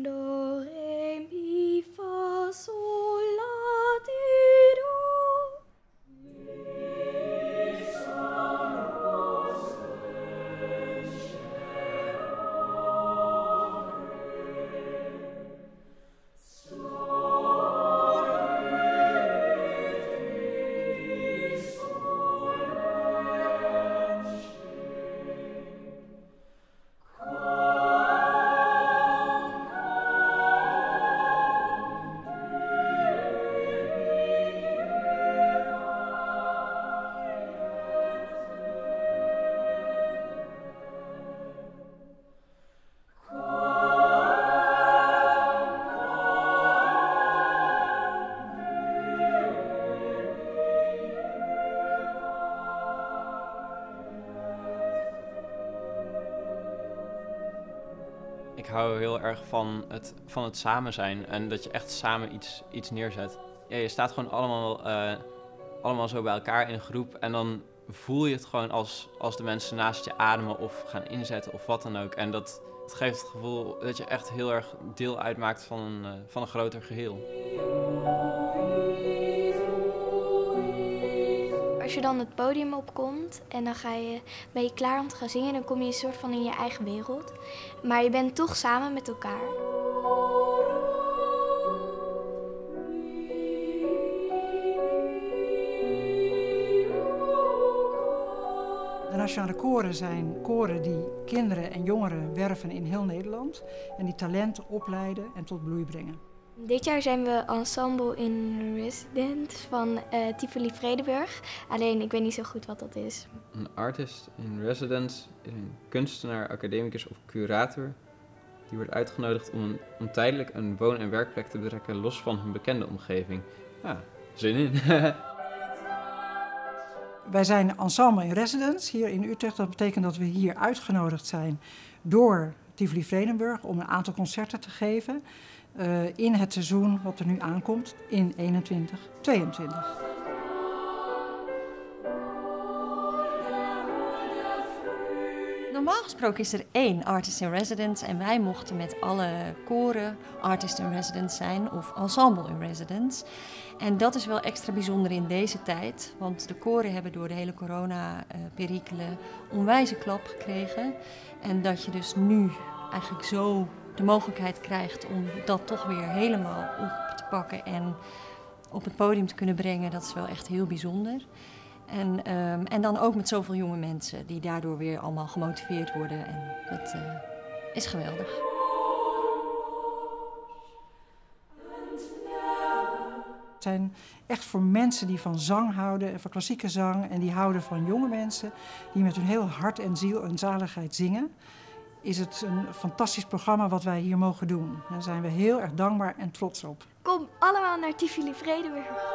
Do, re, mi, fa, sol, la, ti, do. Ik hou heel erg van het samen zijn en dat je echt samen iets neerzet. Ja, je staat gewoon allemaal zo bij elkaar in een groep en dan voel je het gewoon als de mensen naast je ademen of gaan inzetten of wat dan ook. En dat geeft het gevoel dat je echt heel erg deel uitmaakt van een groter geheel. Als je dan het podium opkomt en dan ben je klaar om te gaan zingen, dan kom je een soort van in je eigen wereld. Maar je bent toch samen met elkaar. De Nationale Koren zijn koren die kinderen en jongeren werven in heel Nederland en die talenten opleiden en tot bloei brengen. Dit jaar zijn we ensemble in residence van TivoliVredenburg. Alleen ik weet niet zo goed wat dat is. Een artist in residence is een kunstenaar, academicus of curator. Die wordt uitgenodigd om tijdelijk een woon- en werkplek te betrekken los van hun bekende omgeving. Ja, zin in. Wij zijn ensemble in residence hier in Utrecht. Dat betekent dat we hier uitgenodigd zijn door TivoliVredenburg om een aantal concerten te geven in het seizoen wat er nu aankomt in 2021-2022. Normaal gesproken is er 1 artist in residence en wij mochten met alle koren artist in residence zijn of ensemble in residence. En dat is wel extra bijzonder in deze tijd, want de koren hebben door de hele corona-perikelen een onwijze klap gekregen. En dat je dus nu eigenlijk zo de mogelijkheid krijgt om dat toch weer helemaal op te pakken en op het podium te kunnen brengen, dat is wel echt heel bijzonder. En dan ook met zoveel jonge mensen die daardoor weer allemaal gemotiveerd worden. En dat is geweldig. Het zijn echt voor mensen die van zang houden, van klassieke zang. En die houden van jonge mensen die met hun heel hart en ziel en zaligheid zingen. Is het een fantastisch programma wat wij hier mogen doen. Daar zijn we heel erg dankbaar en trots op. Kom allemaal naar TivoliVredenburg.